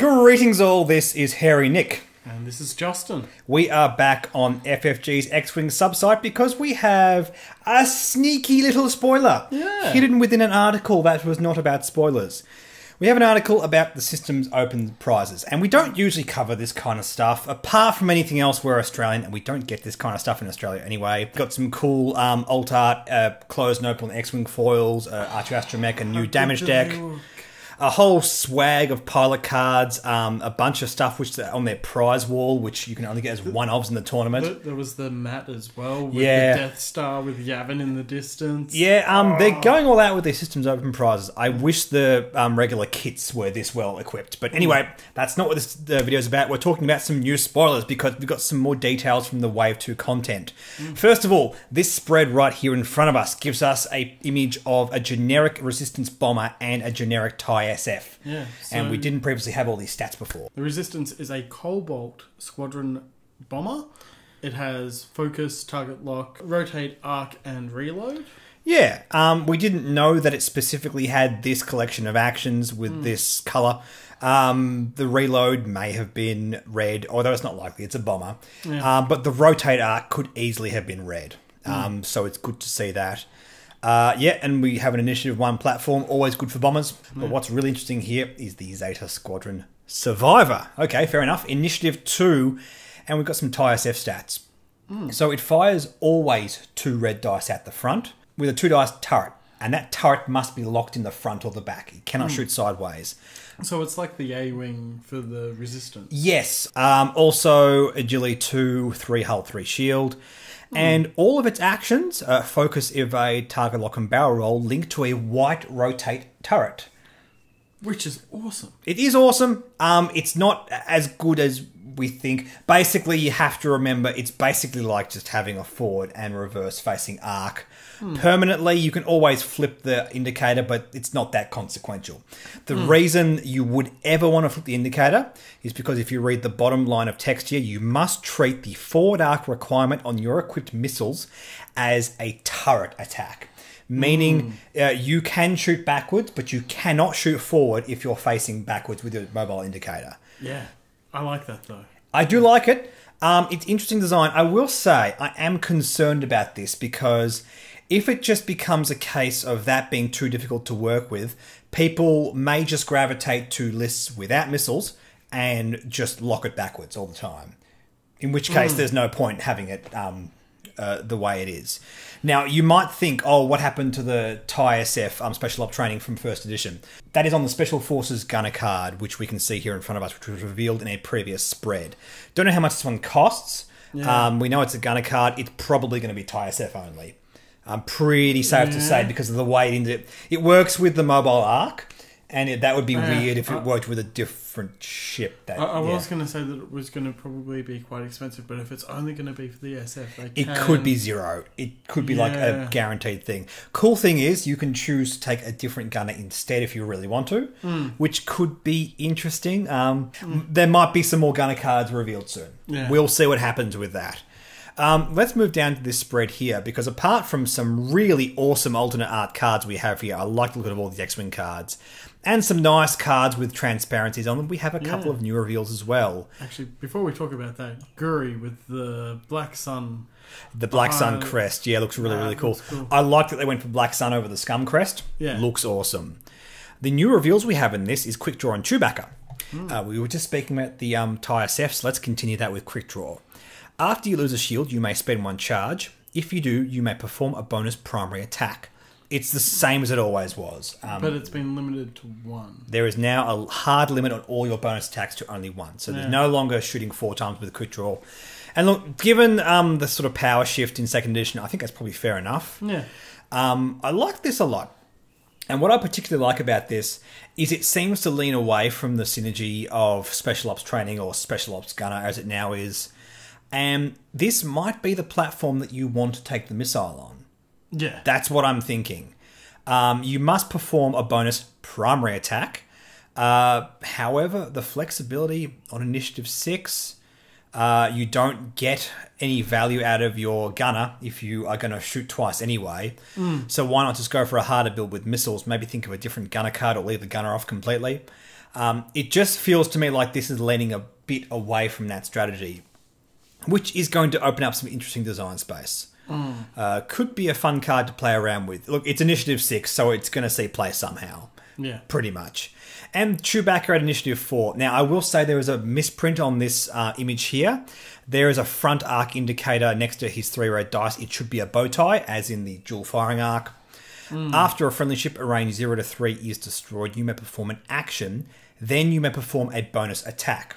Greetings all, this is Hairy Nick. And this is Justin. We are back on FFG's X-Wing subsite because we have a sneaky little spoiler hidden within an article that was not about spoilers. We have an article about the system's open prizes, and we don't usually cover this kind of stuff. Apart from anything else, we're Australian, and we don't get this kind of stuff in Australia anyway. We've got some cool alt art, closed and open X-Wing foils, R2 Astromech, a new damage deck. A whole swag of pilot cards, a bunch of stuff which on their prize wall, which you can only get as one-offs in the tournament. There was the mat as well, with the Death Star with Yavin in the distance. Yeah, they're going all out with their systems open prizes. I wish the regular kits were this well equipped. But anyway, that's not what this video's about. We're talking about some new spoilers because we've got some more details from the Wave 2 content. First of all, this spread right here in front of us gives us an image of a generic Resistance bomber and a generic TIE SF. Yeah, so and we didn't previously have all these stats before. The Resistance is a Cobalt Squadron bomber. It has focus, target lock, rotate, arc, and reload. Yeah, we didn't know that it specifically had this collection of actions with this colour. The reload may have been red, although it's not likely, it's a bomber. Yeah. But the rotate arc could easily have been red. So it's good to see that. Yeah, and we have an Initiative 1 platform, always good for bombers. But what's really interesting here is the Zeta Squadron Survivor. Okay, fair enough. Initiative 2, and we've got some TIE SF stats. So it fires always 2 red dice at the front with a 2-dice turret. And that turret must be locked in the front or the back. It cannot shoot sideways. So it's like the A-Wing for the Resistance. Yes. Also, Agility 2, 3 hull, 3 shield. And all of its actions, focus, evade, target lock and barrel roll, linked to a white rotate turret. Which is awesome. It is awesome. It's not as good as we think. Basically, you have to remember, it's basically like just having a forward and reverse facing arc. Permanently, you can always flip the indicator, but it's not that consequential. The reason you would ever want to flip the indicator is because if you read the bottom line of text here, you must treat the forward arc requirement on your equipped missiles as a turret attack. Meaning you can shoot backwards, but you cannot shoot forward if you're facing backwards with your mobile indicator. Yeah, I like that though. I do like it. It's interesting design. I will say I am concerned about this because if it just becomes a case of that being too difficult to work with, people may just gravitate to lists without missiles and just lock it backwards all the time. In which case, there's no point having it the way it is. Now, you might think, oh, what happened to the TIE SF Special Op training from 1st edition? That is on the Special Forces Gunner card, which we can see here in front of us, which was revealed in a previous spread. Don't know how much this one costs. Yeah. We know it's a Gunner card. It's probably going to be TIE SF only. I'm pretty safe to say because of the way it ended. It works with the mobile arc, and that would be weird if it worked with a different ship. That, I was going to say that it was going to probably be quite expensive, but if it's only going to be for the SF, it could be zero. It could be like a guaranteed thing. Cool thing is you can choose to take a different gunner instead if you really want to, which could be interesting. There might be some more gunner cards revealed soon. Yeah. We'll see what happens with that. Let's move down to this spread here because apart from some really awesome alternate art cards we have here, I like the look of all the X-Wing cards and some nice cards with transparencies on them. We have a couple of new reveals as well. Actually, before we talk about that, Guri with the Black Sun. The Black Sun crest. Yeah, looks really, really cool. I like that they went for Black Sun over the Scum crest. Yeah. Looks awesome. The new reveals we have in this is Quick Draw and Chewbacca. We were just speaking about the TIE SF, so let's continue that with Quick Draw. After you lose a shield, you may spend 1 charge. If you do, you may perform a bonus primary attack. It's the same as it always was. But it's been limited to 1. There is now a hard limit on all your bonus attacks to only 1. So there's no longer shooting 4 times with a quick draw. And look, given the sort of power shift in 2nd edition, I think that's probably fair enough. Yeah. I like this a lot. And what I particularly like about this is it seems to lean away from the synergy of Special Ops Training or Special Ops Gunner as it now is. And this might be the platform that you want to take the missile on. Yeah. That's what I'm thinking. You must perform a bonus primary attack. However, the flexibility on Initiative 6, you don't get any value out of your gunner if you are going to shoot twice anyway. So why not just go for a harder build with missiles? Maybe think of a different gunner card or leave the gunner off completely. It just feels to me like this is leaning a bit away from that strategy, which is going to open up some interesting design space. Could be a fun card to play around with. Look, it's Initiative 6, so it's going to see play somehow. Yeah, pretty much. And Chewbacca at Initiative 4. Now, I will say there is a misprint on this image here. There is a front arc indicator next to his 3-red dice. It should be a bow tie, as in the dual firing arc. After a friendly ship at range 0 to 3 is destroyed, you may perform an action. Then you may perform a bonus attack.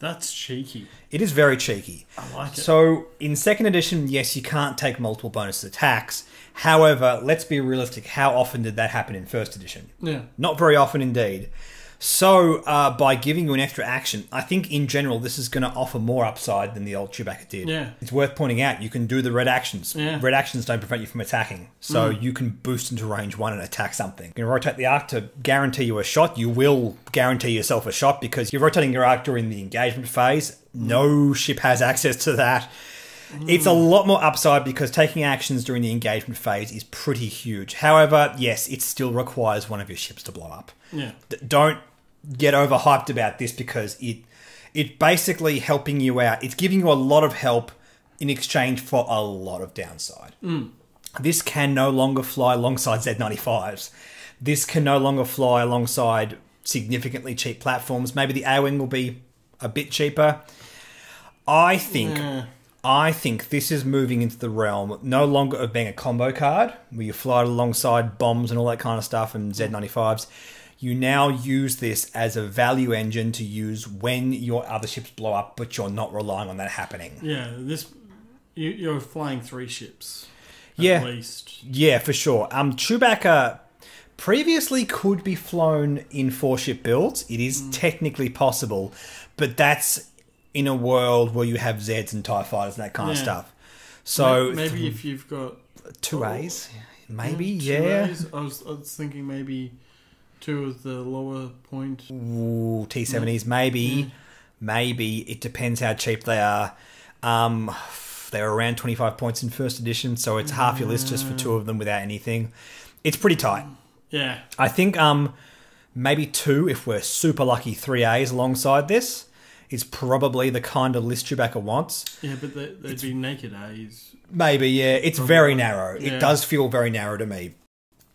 That's cheeky. It is very cheeky. I like it. So, in second edition, yes, you can't take multiple bonus attacks. However, let's be realistic. How often did that happen in first edition? Yeah. Not very often indeed. So, by giving you an extra action, I think in general, this is going to offer more upside than the old Chewbacca did. Yeah. It's worth pointing out, you can do the red actions. Yeah. Red actions don't prevent you from attacking. So you can boost into range 1 and attack something. You can rotate the arc to guarantee you a shot. You will guarantee yourself a shot because you're rotating your arc during the engagement phase. No ship has access to that. It's a lot more upside because taking actions during the engagement phase is pretty huge. However, yes, it still requires one of your ships to blow up. Yeah. Don't get overhyped about this because it's basically helping you out. It's giving you a lot of help in exchange for a lot of downside. This can no longer fly alongside Z95s. This can no longer fly alongside significantly cheap platforms. Maybe the A-Wing will be a bit cheaper. I think this is moving into the realm no longer of being a combo card where you fly it alongside bombs and all that kind of stuff and Z95s. You now use this as a value engine to use when your other ships blow up, but you're not relying on that happening. Yeah, you're flying 3 ships at least. Yeah, for sure. Chewbacca previously could be flown in 4-ship builds. It is technically possible, but that's in a world where you have Zeds and TIE Fighters and that kind of stuff. So maybe if you've got 2 A's, maybe, yeah. 2 A's? I was thinking maybe 2 of the lower point. Ooh, T70s, maybe. Yeah. Maybe. It depends how cheap they are. They're around 25 points in first edition, so it's half your list just for 2 of them without anything. It's pretty tight. Yeah. I think maybe 2, if we're super lucky, 3 A's alongside this is probably the kind of list Chewbacca wants. Yeah, but they'd be naked A's. Maybe, yeah. It's probably very narrow. Yeah. It does feel very narrow to me.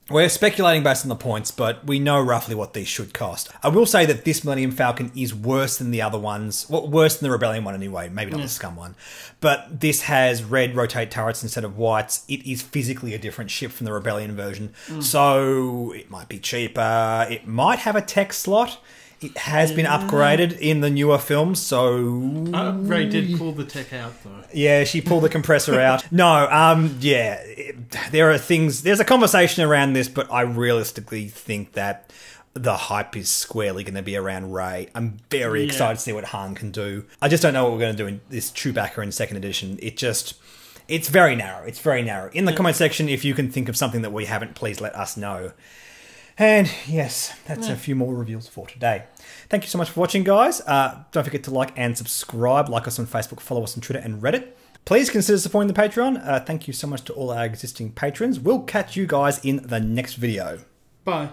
We're speculating based on the points, but we know roughly what these should cost. I will say that this Millennium Falcon is worse than the other ones. Well, worse than the Rebellion one anyway. Maybe not the Scum one. But this has red rotate turrets instead of whites. It is physically a different ship from the Rebellion version. So it might be cheaper. It might have a tech slot. It has been upgraded in the newer films, so... Ray did pull the tech out, though. Yeah, she pulled the compressor out. No, yeah, there are things... There's a conversation around this, but I realistically think that the hype is squarely going to be around Ray. I'm very excited to see what Han can do. I just don't know what we're going to do in this Chewbacca in second edition. It just... It's very narrow. It's very narrow. In the comment section, if you can think of something that we haven't, please let us know. And yes, that's a few more reveals for today. Thank you so much for watching, guys. Don't forget to like and subscribe. Like us on Facebook, follow us on Twitter and Reddit. Please consider supporting the Patreon. Thank you so much to all our existing patrons. We'll catch you guys in the next video. Bye.